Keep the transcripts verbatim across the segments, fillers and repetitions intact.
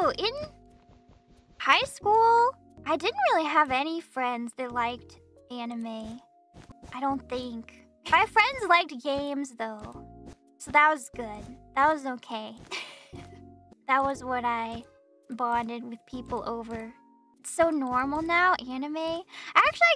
know, in high school, I didn't really have any friends that liked anime. I don't think. My friends liked games, though. So that was good. That was okay. That was what I bonded with people over. It's so normal now, anime. Actually,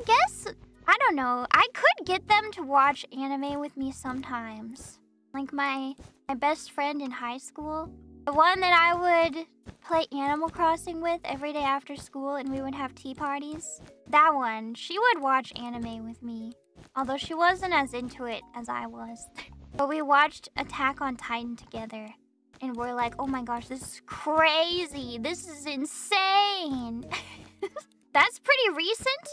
I guess, I don't know. I could get them to watch anime with me sometimes. Like my, my best friend in high school. The one that I would play Animal Crossing with every day after school and we would have tea parties. That one, she would watch anime with me. Although she wasn't as into it as I was. But we watched Attack on Titan together. And we're like, oh my gosh, this is crazy. This is insane. That's pretty recent.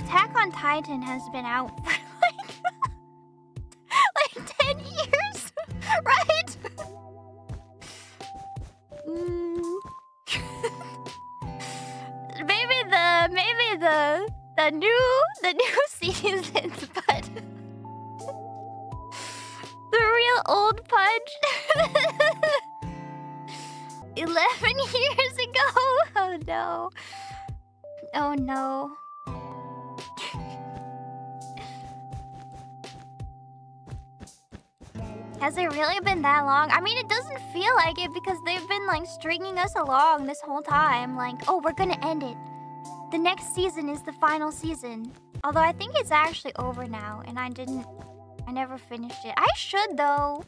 Attack on Titan has been out for like, like ten years, right? Mm. maybe the, maybe the, the new, the new seasons, but the real old punch. eleven years ago. Oh no. Oh no. Has it really been that long? I mean, it doesn't feel like it because they've been like stringing us along this whole time. Like, oh, we're gonna end it. The next season is the final season. Although I think it's actually over now and I didn't... I never finished it. I should though.